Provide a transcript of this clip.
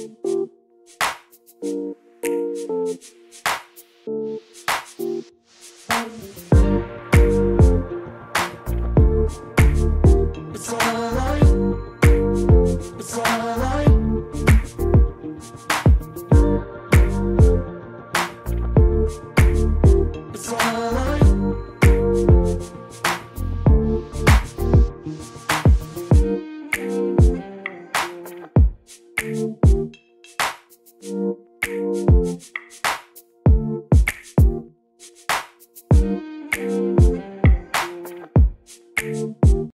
It's all I